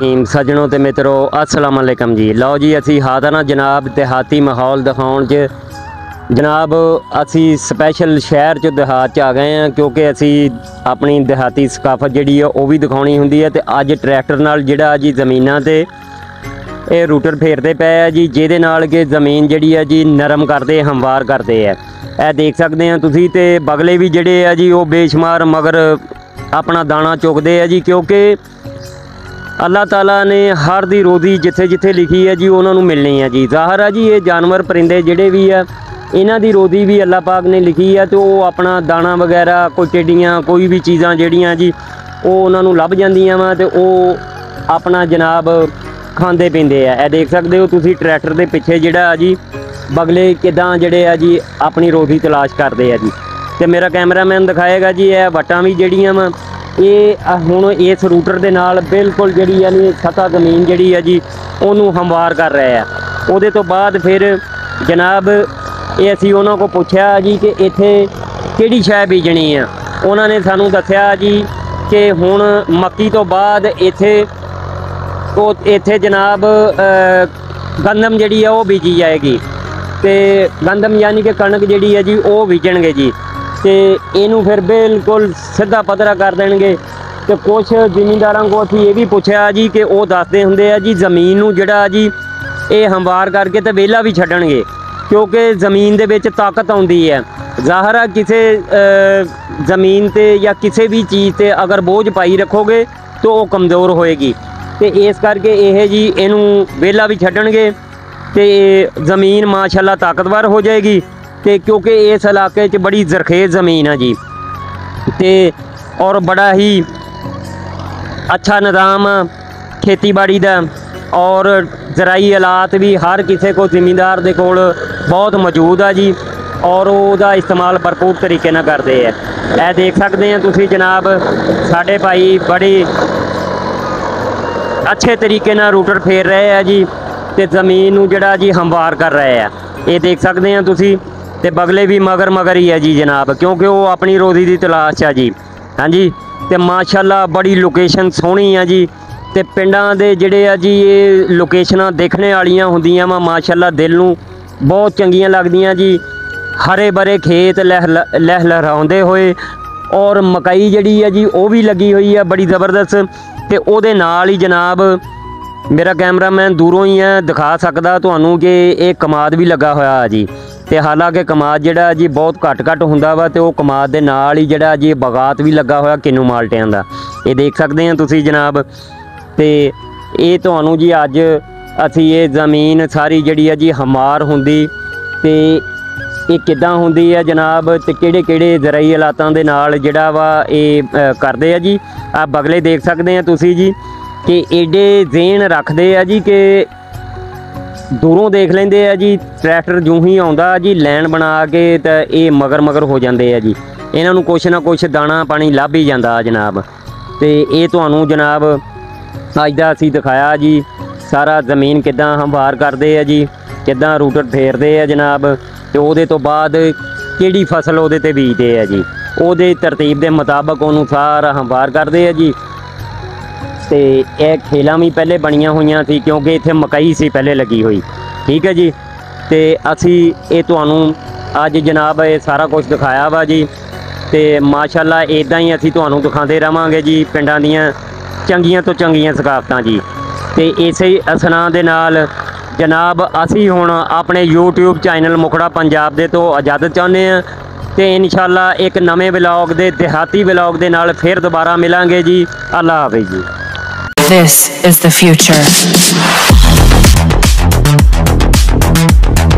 सज्जनों ते मित्रों अस्सलाम वालेकुम जी। लो जी असी हादा ना जनाब देहाती माहौल दिखाउण च जनाब असी स्पैशल शहर च देहात च आ गए हैं, क्योंकि असी अपनी देहाती सकाफत जिहड़ी है वह भी दिखाउणी हुंदी है। ते अज ट्रैक्टर नाल जिहड़ा जी ज़मीनां ते ये रूटर फेरते पे है जी, जिहदे नाल कि जमीन जिहड़ी है जी नरम करते हमवार करते है। यह देख सकते हैं तुसीं। ते बगले भी जिहड़े है जी वह बेशुमार मगर अपना दाना चुकते है जी, क्योंकि अल्लाह ताला ने हर दी रोज़ी जिथे जिथे लिखी है जी उन्होंने मिलनी है जी। जाहिर है जी ये जानवर परिंदे जिहड़े भी है इन्हां दी रोज़ी भी अल्लाह पाक ने लिखी है, तो वो अपना दाना वगैरह कोई टिड्डियाँ कोई भी चीज़ां जिहड़ियां जी वो उन्होंने लभ जांदियां वा, तो वो अपना जनाब खांदे पींदे है। यह देख सकते हो तुसीं ट्रैक्टर के पिछे जिहड़ा जी बगले किदां जिहड़े है जी अपनी रोज़ी तलाश करते है जी। तो मेरा कैमरामैन दिखाएगा जी यह वट्टां भी जिहड़ियां वा ये हूँ इस रूटर के नाल बिल्कुल जी यानी सतह जमीन जी है जी उन्होंने हमवार कर रहा है। वो तो बाद फिर जनाब ये असी उन्होंने को पूछा जी कि इत्थे किहड़ी शै बीजनी है। उन्होंने सानू दस्या जी कि हुण मक्की तो बाद इत्थे जनाब गंदम जी है वो बीजी जाएगी, तो गंदम यानी कि कणक जी है जी वो बीजणगे जी, तो इनू फिर बिल्कुल सीधा पधरा कर देंगे। तो कुछ जिमींदारों को अभी ये भी पूछा जी कि वो दसते होंगे जी जमीन नू जिहड़ा जी ये हमवार करके तो वेला भी छड्डणगे, क्योंकि जमीन दे विच ताकत आउंदी है। जाहिर है किसी जमीन ते या किसी भी चीज़ ते अगर बोझ पाई रखोगे तो वो कमज़ोर होएगी, तो इस करके यह जी इनू वेला भी छड्डणगे ते जमीन माशाल्लाह ताकतवर हो जाएगी। तो क्योंकि इस इलाके बड़ी जरखेज़ ज़मीन है जी, तो और बड़ा ही अच्छा निज़ाम खेतीबाड़ी का और ज़राई हालात भी हर किसी को ज़मींदार के कोल बहुत मौजूद है जी, और उसका इस्तेमाल भरपूर तरीके ना करते हैं। यह देख सकते हैं तुसी जनाब साढ़े भाई बड़े अच्छे तरीके ना रूटर फेर रहे हैं जी, तो ज़मीन नू जिहड़ा जी हमवार कर रहे हैं। ये देख सकते हैं तुसी। तो बगले भी मगर मगर ही है जी जनाब, क्योंकि वो अपनी रोज़ी की तलाश है जी। हाँ जी, तो माशाल्लाह बड़ी लोकेशन सोहनी है जी, तो पिंडां दे जिहड़े आ जी ये लोकेशनां देखने वालियां हुंदियां वा माशाल्लाह दिल नूं बहुत चंगियां लगदियां जी। हरे भरे खेत लहलहाउंदे होए और मकई जिहड़ी है जी वो भी लगी हुई है बड़ी ज़बरदस्त, तो उहदे नाल ही जनाब मेरा कैमरामैन दूरों ही है दिखा सकदा तुहानूं कि ये कमाद भी लगा हुआ है जी। तो हालांकि कमाद जिहड़ा जी बहुत घट घट हुंदा वा, तो कमाद दे नाल ही जिहड़ा जी बगात भी लगा हुआ किन्नू माल्टियां दा। ये देख सकते हैं तुसीं जनाब। तो ये तुहानूं जी अज असीं ये ज़मीन सारी जिहड़ी है जी हमार हुंदी ते ये किदां हुंदी है जनाब, ते किहड़े किहड़े ज़राई हालातां दे नाल जिहड़ा वा ये करदे आ जी। आ बगले देख सकते हैं तुसीं जी कि एडे जेन रखते आ जी कि दूरों देख लेंदे आ जी, ट्रैक्टर जूं ही आउंदा जी लैन बना के तो ये मगर मगर हो जाते हैं जी, इन्हां नूं कुछ ना कुछ दाना पानी लभ ही जांदा जनाब। तो ये तुहानूं जनाब अज दा असीं दिखाया जी सारा जमीन किदां हमवार करदे आ जी, किदां रूटर फेरदे आ जनाब, तो उहदे तो बाद किहड़ी फसल उहदे ते बीजदे आ जी उहदे तरतीब के मुताबक उहनूं सारा हमवार करदे आ जी। तो यह खेलां भी पहले बनिया हुई थी, क्योंकि इतने मकई सी पहले लगी हुई, ठीक है जी। तो असी ये तुहानूं अज जनाब ये सारा कुछ दिखाया वा जी, तो माशाल्लाह इदां ही असी तुहानूं दिखाते रहांगे जी पिंडां दीयां चंगियां तो चंगियां सकाफतां जी। तो इसे असना दे नाल जनाब असी हुण अपने यूट्यूब चैनल मुखड़ा पंजाब दे तो इजाजत चाहुंदे हां, तो इंशाल्लाह एक नवें ब्लॉग दे देहाती ब्लॉग दे नाल फिर दोबारा मिलांगे जी। अल्लाह हाफिज़ जी। This is the future.